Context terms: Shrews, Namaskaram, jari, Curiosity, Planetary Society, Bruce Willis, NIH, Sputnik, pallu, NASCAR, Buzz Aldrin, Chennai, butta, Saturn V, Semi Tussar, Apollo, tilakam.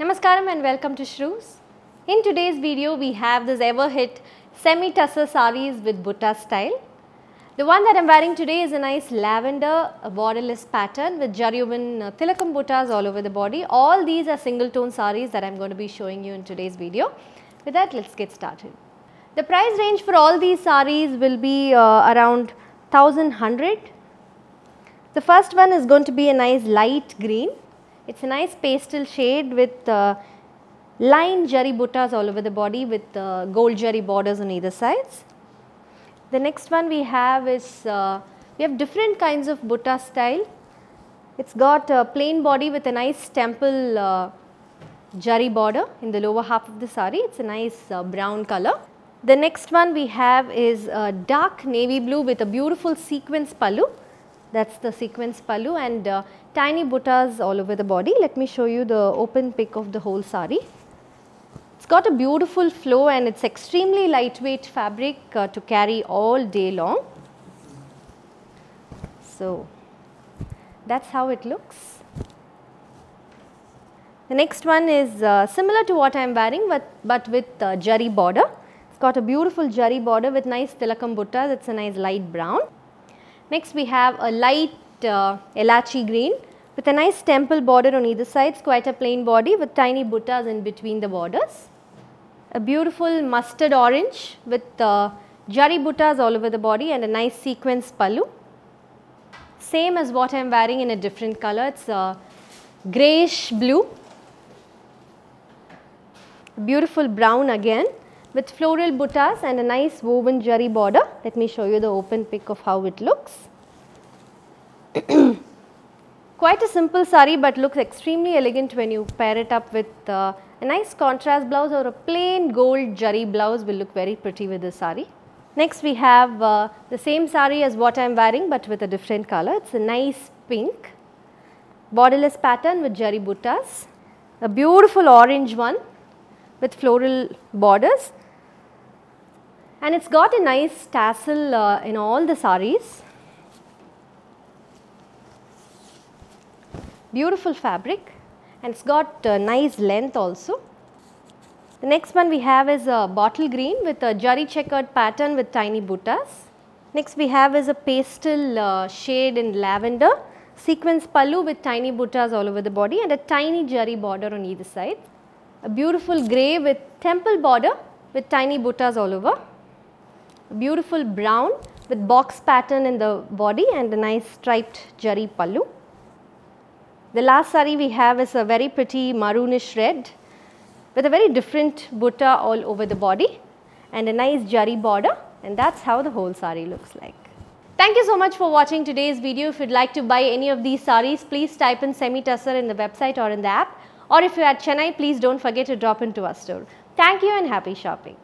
Namaskaram and welcome to Shrews. In today's video, we have this ever hit semi-tussar sarees with butta style. The one that I am wearing today is a nice lavender borderless pattern with Jaryovan tilakam buttas all over the body. All these are single tone sarees that I am going to be showing you in today's video. With that, let's get started. The price range for all these sarees will be around 1100. The first one is going to be a nice light green. It's a nice pastel shade with lined jari buttas all over the body with gold jari borders on either sides. The next one we have is, we have different kinds of butta style. It's got a plain body with a nice temple jari border in the lower half of the saree. It's a nice brown color. The next one we have is dark navy blue with a beautiful sequence pallu. That's the sequence pallu and tiny buttas all over the body. Let me show you the open pic of the whole saree. It's got a beautiful flow and it's extremely lightweight fabric to carry all day long. So that's how it looks. The next one is similar to what I am wearing but with jari border. It's got a beautiful jari border with nice tilakam buttas. It's a nice light brown. Next we have a light elachi green with a nice temple border on either side. It's quite a plain body with tiny buttas in between the borders. A beautiful mustard orange with jari buttas all over the body and a nice sequence pallu. Same as what I am wearing in a different color. It's greyish blue. Beautiful brown again with floral buttas and a nice woven jari border. Let me show you the open pic of how it looks. Quite a simple saree but looks extremely elegant when you pair it up with a nice contrast blouse or a plain gold jari blouse will look very pretty with this saree. Next we have the same saree as what I am wearing but with a different color. It's a nice pink borderless pattern with jari buttas. A beautiful orange one with floral borders. And it's got a nice tassel in all the sarees. Beautiful fabric and it's got nice length also. The next one we have is a bottle green with a jari checkered pattern with tiny buttas. Next we have is a pastel shade in lavender, sequence pallu with tiny buttas all over the body and a tiny jari border on either side. A beautiful grey with temple border with tiny buttas all over. Beautiful brown with box pattern in the body and a nice striped jari pallu. The last saree we have is a very pretty maroonish red with a very different butta all over the body and a nice jari border, and that's how the whole saree looks like. Thank you so much for watching today's video. If you'd like to buy any of these sarees, please type in semi-tussar in the website or in the app, or if you're at Chennai, please don't forget to drop into our store. Thank you and happy shopping.